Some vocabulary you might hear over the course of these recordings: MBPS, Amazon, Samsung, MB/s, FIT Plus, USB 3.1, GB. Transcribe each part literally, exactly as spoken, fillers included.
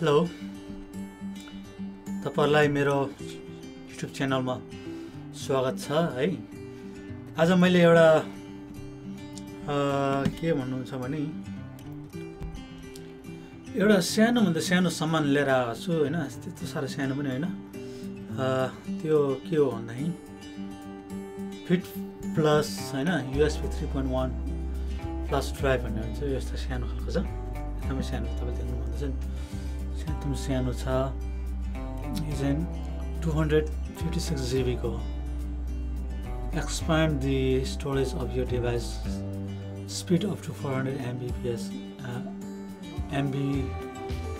Hello तपाईहरुलाई मेरो YouTube च्यानलमा स्वागत छ है। आज मैले एउटा के भन्नु छ भने एउटा सानो भन्दा सानो सामान लिएर आएको छु हैन। त्यस्तो साह्रो सानो पनि हैन, त्यो के हो भन्दा फिट प्लस हैन, U S B three point one plus drive भन्ने हुन्छ। यस्तो सानो खालको छ, एकदमै सानो। तपाईले देख्नु हुन्छ नि एकदम सानो छ। Isn't two hundred fifty-six G B go. Expand the storage of your device. Speed up to four hundred M B P S uh, M B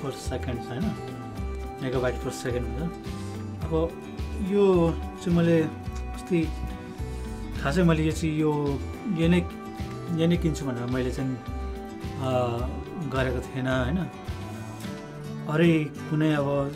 per second, I know megabyte per second. About you, similarly, the Hasimali, you Yenik Yenik inchumana, my lesson Garagathena, or a Kuneva.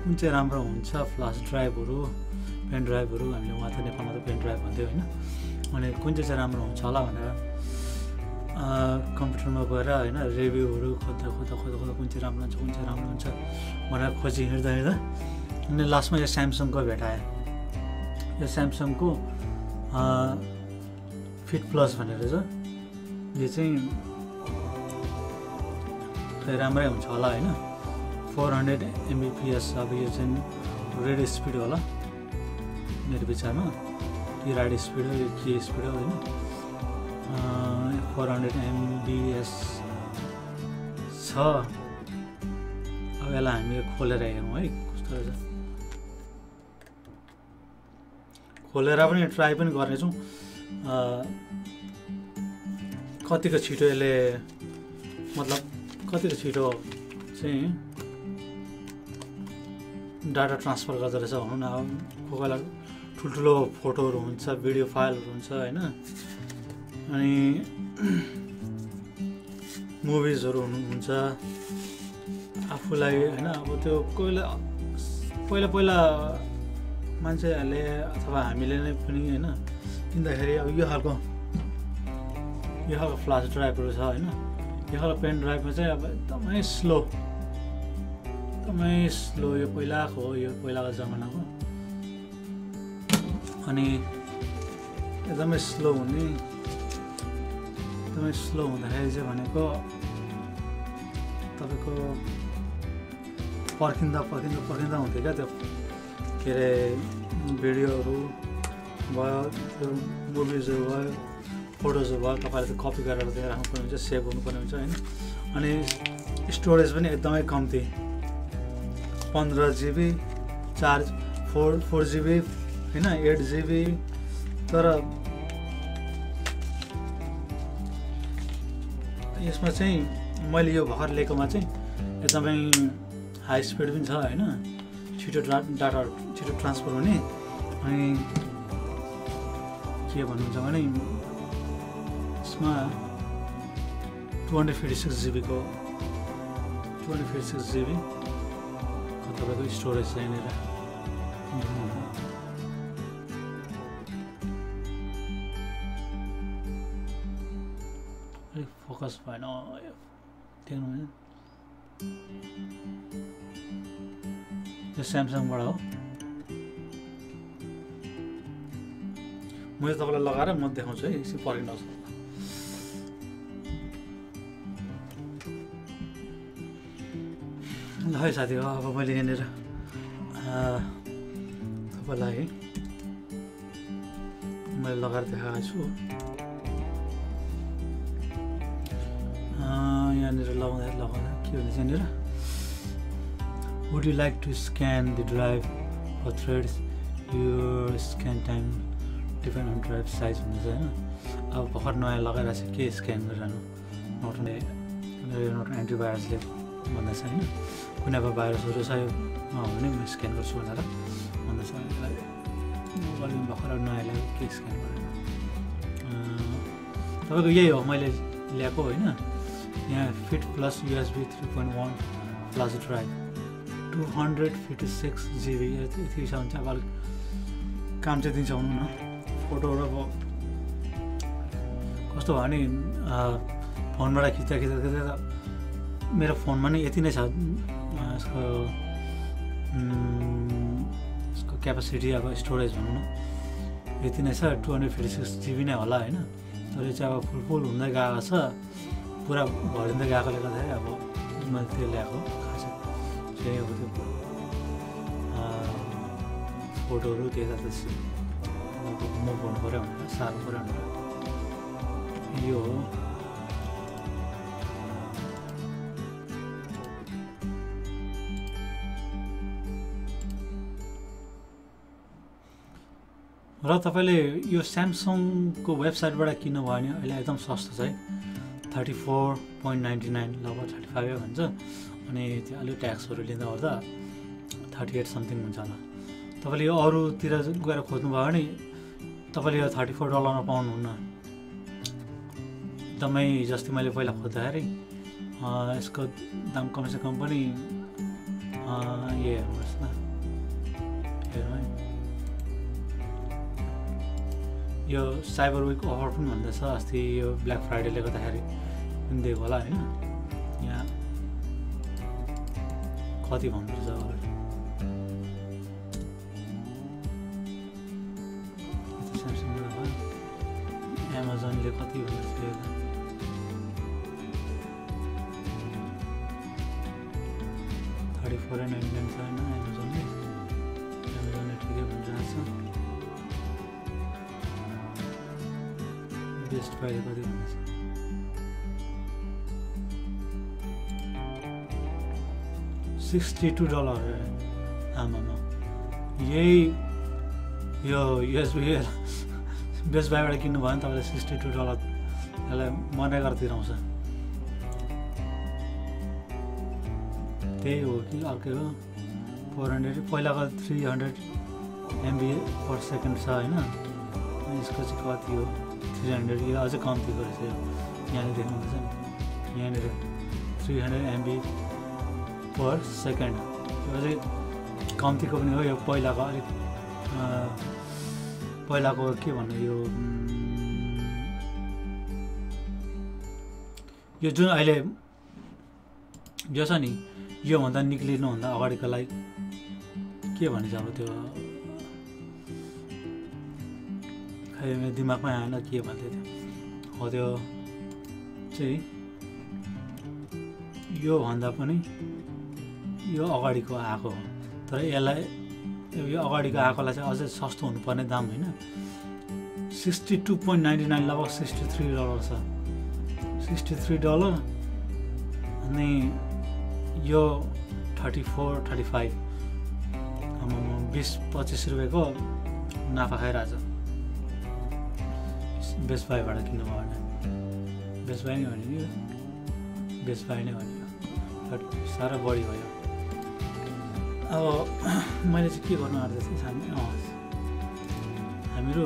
कुन चाहिँ राम्रो हुन्छ flash ड्राइभहरु pain ड्राइभहरु हामीले वहाँ त नेपालमा त pain drive भन्थ्यो हैन। अनि कुन चाहिँ चाहिँ राम्रो हुन्छ होला भनेर अ कम्प्युटरमा गएर हैन रिभ्युहरु खोज्दा खोज्दा खोज्दा कुन चाहिँ राम्रो हुन्छ कुन चाहिँ राम्रो हुन्छ भनेर खोजी हेर्दा हेर्दा अनि लास्टमा यो Samsungको भेट आयो। यो Samsungको अ फिट प्लस भनेर छ। यो चाहिँ धेरै राम्रो हुन्छ होला हैन। four hundred M B P S अब यो चाहिँ रेड स्पिड होला मेरो विचारमा। के रेड स्पिड हो के स्पिड हो हैन। four hundred M B S छ। अब यसलाई हामी खोलेर हेरौँ है कस्तो रहेछ। खोलेर पनि ट्राई पनि गर्ने छौं कतिको छिटो यसले मतलब कतिको छिटो चाहिँ डाटा ट्रान्सफर गर्दा रहेछ भन्नु न। अब कोही बेला ठुल्ठुलो फोटोहरु हुन्छ, भिडियो फाइलहरु हुन्छ हैन, अनि मुभिजहरु हुन्छ आफुलाई हैन। अब त्यो कोही बेला पहिला पहिला मान्छेहरुले अथवा हामीले नै पनि हैन किन्दाखेरि अब यो खालको यो खालको फ्ल्याश ड्राइभहरु छ हैन। यो खालको पेन ड्राइभमा चाहिँ अब एकदमै स्लो एकदमै स्लो। यो पहिलाको हो, यो पहिलाको जमानाको। अनि एकदमै स्लो हुने एकदमै स्लो हुँदाखेरि चाहिँ भनेको तपाईको पर्खिँदा पर्खिँदा पर्खिँदा हुन्थ्यो क्या त्यो के अरे भिडियोहरू भयो, त्यो मुभिजहरू भयो, फोटोजहरू भयो। तपाईले त्यो कपी गरेर त्यहाँ राख्नुपर्ने हुन्छ, सेभ गर्नुपर्ने हुन्छ हैन। अनि स्टोरेज पनि एकदमै कम्ती, fifteen G B, charge four four G B हैन, eight G B। तर यसमा चाहिँ मैले यो भर्खर लिएकोमा चाहिँ एकदमै हाई स्पिड पनि छ हैन, छिटो डाटा छिटो ट्रान्सफर हुने। अनि के भन्नुहुन्छ भने यसमा two hundred fifty-six G B को two hundred fifty-six G B तपाईको स्टोरेज छैन र अरे फोकस भएन। देख्नु हैन यो Samsungबाट हो। मैले तपाईलाई लगाएर म देखाउँछु है, यसै पर्खिनुहोस्। ल है साथी हो, अब मैले यहाँनिर तपाईँलाई मैले लगाएर देखाएको छु। यहाँनिर लगाउँदा लगाउँदा के हुन्छ यहाँनिर would you like to scan the drive for threads यो scan time depend on drive size हुन्छ हैन। अब भर्खर नयाँ लगाइरहेको छ, के स्क्यान गरिरहनु। नट नट एन्टिभाइरसले भन्दा छ हैन, कुनै अब भाइरसहरु छ भने म स्क्यान गर्छु भनेर भन्दा छ। भोल्युम भर्खर नयाँलाई के स्क्यान गरेर तपाईँको यही हो मैले ल्याएको होइन। यहाँ fit plus U S B three point one plus drive two hundred fifty-six G B यति छ हुन्छ। अब काम चाहिँ दिन्छ हुनु न। फोटोहरु अब कस्तो भने फोनबाट खिच्दा खिच्दा खिच्दा मेरो फोनमा नि यति नै छ यसको यसको क्यापेसिटी अब स्टोरेज भनौं न यति नै छ टु फिफ्टी सिक्स जिबी नै होला हैन तर यो चाहिँ अब फुल फुल हुँदै गएको छ पुरा भरिँदै गएकोले गर्दा अब मैले त्यो ल्याएको खास चाहिँ अब त्यो अ फोटोहरु देख्दा चाहिँ म फोन गरे भने सात पुरा यो र तपाईले यो Samsung को वेबसाइट बाट किन्नु भयो भने अहिले एकदम सस्तो छ है thirty four point ninety nine लगभग थर्टी फाइभ हो भन्छ अनि त्यो अलि ट्याक्सहरु लिँदा ओर्दा थर्टी एट समथिङ हुन्छ होला तपाईले यो अरु तिर गएर खोज्नु भयो भने तपाईले यो थर्टी फोर डलरमा पाउनुहुन्न एकदमै जस्तै मैले पहिला खोज्दाखेरि अ यसको दाम कम से कम पनि अ यो हेर्नुस् न हेर्नु यो साइबर विक अफर पनि भन्दै छ अस्ति यो ब्ल्याक फ्राइडे ले गर्दाखेरि पनि दिएको होला हैन यहाँ कति भन्नु छ अब Amazon ले कति भन्नु छ थर्टी फोर नाइन्टी नाइन छ हैन Amazon ले Amazon ले ठिकै भन्छ बेस्ट फाइल गर्दै हुन्छ सिक्स्टी टू डलर आमामा यही यो यूएसबी बेस्ट बाइबाट किन्नु भयो भने तपाईले सिक्स्टी टू डलर यसलाई मनै गर्दै रहन्छ त्यही हो कि अर्को हो फोर हन्ड्रेड पहिलाको three hundred MB per second छ हैन यसको चाहिँ कति हो थ्री हन्ड्रेड ये आज काम थी करें से यानी देखने को जन यानी three hundred M B per second ये आज काम थी कब नहीं हो ये पहला का एक पहला को क्या बने यो ये जो आइले जैसा नहीं ये वंदा निकली ना वंदा आवारी कलाई क्या बने जावते हो है मेरे दिमाग में आना किया बातें थे और यो चाहिए यो बंदा पनी यो अगाड़ी को आको तो ये लाय यो अगाड़ी का आको लाचे आज सस्ता होने पर ने दाम है ना sixty two point ninety nine लगभग सिक्स्टी थ्री डॉलर सा सिक्स्टी थ्री डॉलर नहीं यो थर्टी फोर थर्टी फाइव हम ट्वेंटी पच्चीस रुपए को नाफा है राजा बेस्ट बाई बाट किन्नु भयो भने बेस्ट बाई नै हो नि बेस्ट बाई नै हो नि तर सारा बढी भयो अब मैले चाहिँ के गर्न आउँदै थिएँ हामी अँ हामीहरु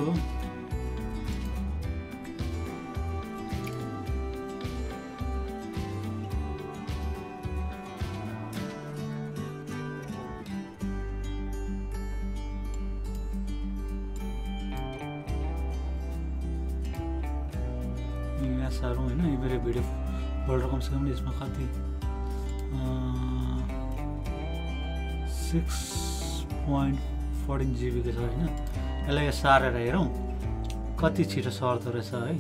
सारों है ना ये मेरे वीडियो बॉर्डर कम से कम इसमें खाती सिक्स पॉइंट फोर्टीन जीबी के साथ है ना अलग ये सारे रह रहे हों काती चीज़ सार तो रहता है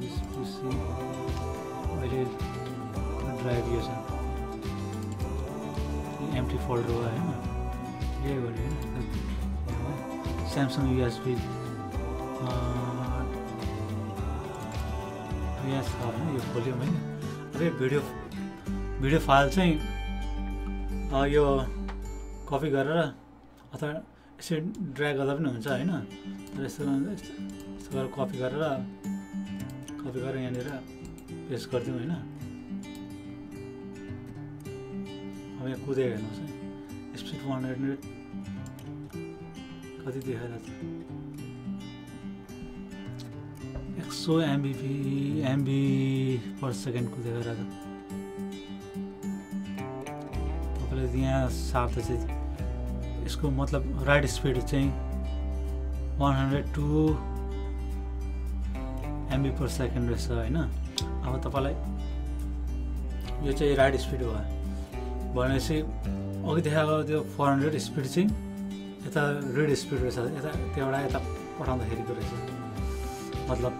दिस पीसी वाले ड्राइव ये सब ये एम्प्टी फोल्डर हुआ है ना ये वाले सैमसंग यूएसबी यहाँ साहब ना ये खोलियो मैंने अरे वीडियो वीडियो फाइल से आ यो कॉपी कर रहा अतः इसे ड्रैग करना भी नहीं होना चाहिए ना तो इस तरह इस तरह कॉपी कर रहा कॉपी कर रहे यानी रहा पेस्ट कर दियो है ना हमें कूदेगा ना उसे स्पीड वन हंड्रेड कभी दिखा जाता सो एमबी एमबी पर सेकेन्ड को देखा था तो पहले यहाँ साथ से इसको मतलब राइड स्पीड चाहिए one hundred two MB per second रहता है ना अब तो पहले यो चाहिँ राइट स्पिड हो भनेपछि अघि देखाएको त्यो फोर हन्ड्रेड स्पिड चाहिँ यता रेड स्पिड रहेछ यता त्यबाट यता पठाउँदाखेरिको रहेछ मतलब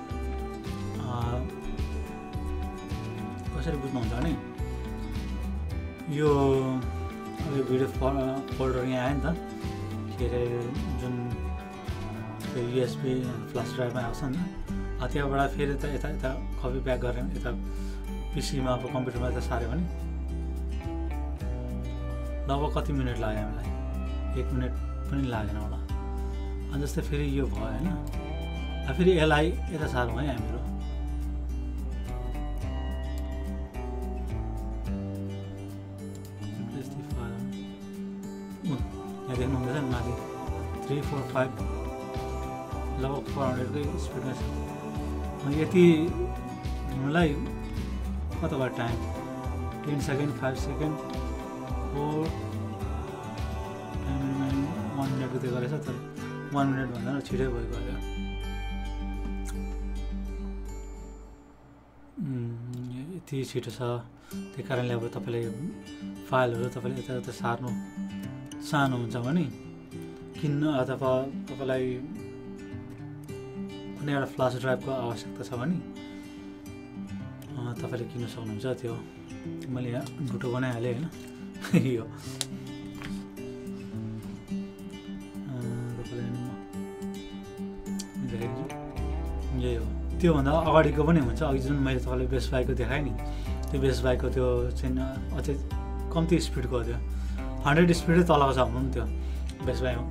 कसरी बुझ्नुहुन्छ भने यो अब यो भिडियो फोल्डर यहाँ आयो नि त के अरे जुन युएसबी फ्ल्यास ड्राइभमा आउँछ नि त्यहाँबाट फेरि त यता यता कपी ब्याक गरेर यता पिसीमा अब कम्प्युटरमा त सार्यो भने नभए कति मिनट लाग्यो हामीलाई एक मिनट पनि लागेन होला अनि जस्तै फेरि यो भयो हैन फेरि एलआई यता सार्यौँ है हामीहरू देख्नुहुँदैन माथि थ्री फोर फाइभ लगभग फोर हन्ड्रेडकै स्पिडमा छ यति मलाई कता भयो time ten second five second four one मिनटको त्यो गरेछ तर वान मिनट भन्दा छिटै भएको होला यति छिटो छ त्यही कारणले अब तपाईँले फाइलहरू तपाईँले यता उता सार्नु सानो हुन्छ भने किन्न अथवा तपाईलाई कुनै एउटा फ्ल्यास ड्राइभको आवश्यकता छ भने तपाईले किन्न सक्नुहुन्छ त्यो मैले यहाँ ढुटो बनाइहालेँ हैन यो यही हो त्योभन्दा अगाडिको पनि हुन्छ अघि जुन मैले तपाईँलाई बेस्ट बाइकको देखाएँ नि त्यो बेस्ट बाइकको त्यो चाहिँ अझै कम्ती स्पिडको त्यो हन्ड्रेड स्पिडै तलको छ भन्नु नि त्यो बेस्ट बाइमा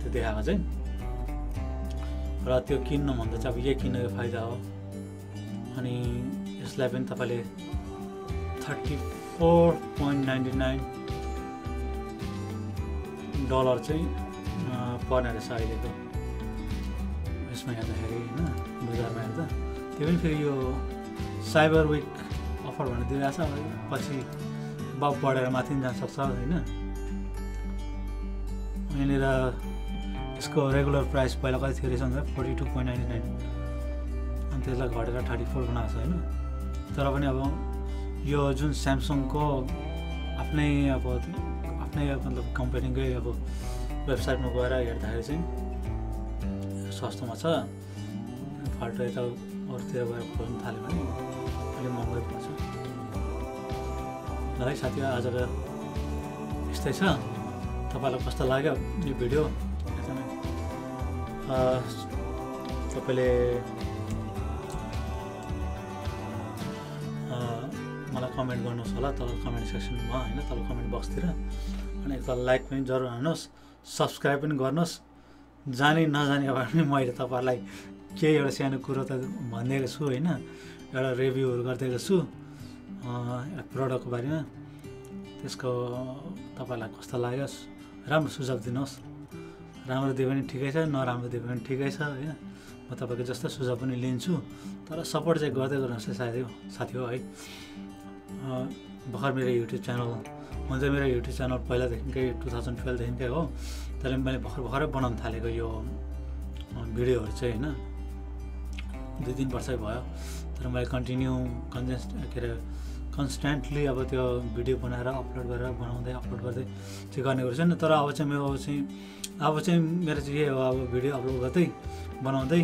त्यो देखाएको चाहिँ र त्यो किन्नुभन्दा चाहिँ अब यही किन्नुको फाइदा हो अनि यसलाई पनि तपाईँले thirty four point ninety nine dollar चाहिँ पर्ने रहेछ अहिलेको यसमा हेर्दाखेरि होइन बजारमा हेर्दा त्यो पनि फेरि यो साइबर विक अफर भनेर दिइरहेको छ पछि बब बढेर माथि पनि जान सक्छ हैन यहाँनिर यसको रेगुलर प्राइस पहिला कति थियो रहेछ भन्दा forty two point ninety nine अनि त्यसलाई घटेर थर्टी फोर बनाएको छ होइन तर पनि अब यो जुन स्यामसङको आफ्नै अब आफ्नै मतलब कम्पनीकै अब वेबसाइटमा गएर हेर्दाखेरि चाहिँ सस्तोमा छ फाल्टो यता अरूतिर गएर खोज्नु थाल्यो भने अलिक महँगै पर्छ ल है साथी आजको यस्तै छ तपाईँलाई कस्तो लाग्यो यो भिडियो तपाईँले मलाई कमेन्ट गर्नुहोस् होला तल कमेन्ट सेक्सनमा होइन तल कमेन्ट बक्सतिर अनि एकताल लाइक पनि जरुर हाल्नुहोस् सब्सक्राइब पनि गर्नुहोस् जाने नजाने भए पनि मैले तपाईँहरूलाई केही एउटा सानो कुरो त भनिदिएको छु होइन एउटा रिभ्यूहरू गरिदिएको छु एउटा प्रडक्टको बारेमा त्यसको तपाईँलाई कस्तो लाग्यो राम्रो सुझाव दिनुहोस् राम्रो दियो भने ठिकै छ नराम्रो दियो भने ठिकै छ हैन म तपाईको जस्तो सुझाव पनि लिन्छु तर सपोर्ट चाहिँ गर्दै गर्नुहोस् है साथी साथी हो है भर्खर मेरो युट्युब च्यानल म चाहिँ मेरो युट्युब च्यानल पहिलादेखिकै टु थाउजन्ड टुवेल्भदेखिकै हो तर मैले भर्खर भर्खरै बनाउन थालेको यो भिडियोहरू चाहिँ होइन दुई तिन वर्षै भयो तर मैले कन्टिन्यू कन्जेस्ट के अरे कन्सटेन्टली अब त्यो भिडियो बनाएर अपलोड गरेर बनाउँदै अपलोड गर्दै चाहिँ गर्ने गर्छु नि तर अब चाहिँ मेरो चाहिँ अब चाहिँ मेरो चाहिँ यही हो अब भिडियो अपलोड गर्दै बनाउँदै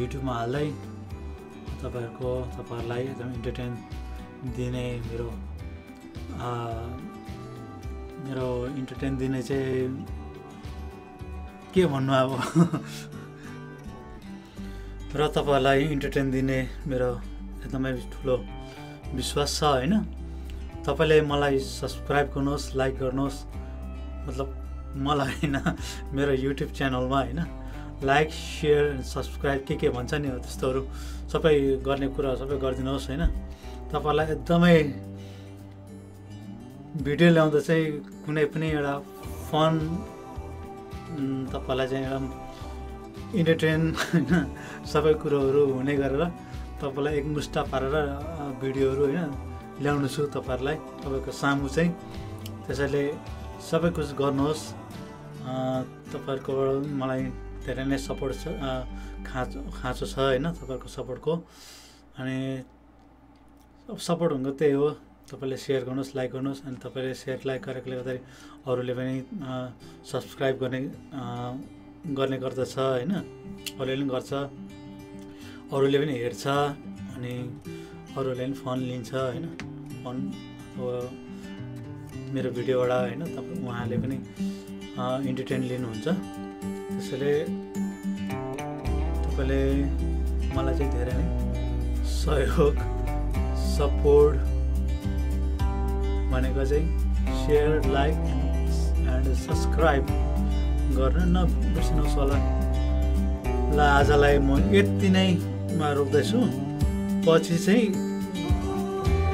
युट्युबमा हाल्दै तपाईँहरूको तपाईँहरूलाई एकदम इन्टरटेन दिने मेरो मेरो इन्टरटेन दिने चाहिँ के भन्नु अब र तपाईँहरूलाई इन्टरटेन दिने मेरो एकदमै ठुलो विश्वास छ हैन तपाईले मलाई सब्स्क्राइब गर्नुहोस् लाइक गर्नुहोस् मतलब मलाई हैन मेरो युट्युब च्यानलमा हैन लाइक शेयर सब्स्क्राइब के के भन्छ नि हो त्यस्तोहरु सबै गर्ने कुरा सबै गरिदिनुहोस् हैन तपाईलाई एकदमै भिडियो ल्याउँदा चाहिँ कुनै पनि एउटा फन तपाईलाई चाहिँ एकदम इन्टरटेन हैन सबै कुराहरु हुने गरेर तपाईलाई एकमुष्ट पारेर भिडियोहरू हैन ल्याउनु छु तपाईहरुलाई तपाईको सामु चाहिँ त्यसैले सबै कुछ गर्नुहोस् तपाईहरुकोबाट मलाई धेरै नै सपोर्ट छ खाँचो खाँचो छ हैन तपाईहरुको सपोर्टको अनि सपोर्ट हुनु त्यही हो तपाईले शेयर गर्नुस् लाइक गर्नुस् अनि तपाईले शेयर लाइक गरेकोले गर्दा अरूले पनि सब्स्क्राइब गर्ने गर्ने गर्दछ हैन अरूले पनि गर्छ अरूले पनि हेर्छ अनि अरूले पनि फोन लिन्छ हैन फोन मेरो भिडियोबाट हैन तपाईं उहाँले पनि एन्टरटेन लिनुहुन्छ त्यसैले तपाईले मलाई चाहिँ धेरै नै सहयोग सपोर्ट भनेको चाहिँ शेयर लाइक एन्ड सब्स्क्राइब गर्न नबिर्सनुहोस् होला ल आजलाई म यति नै मा रोक्दै छु पछि चाहिँ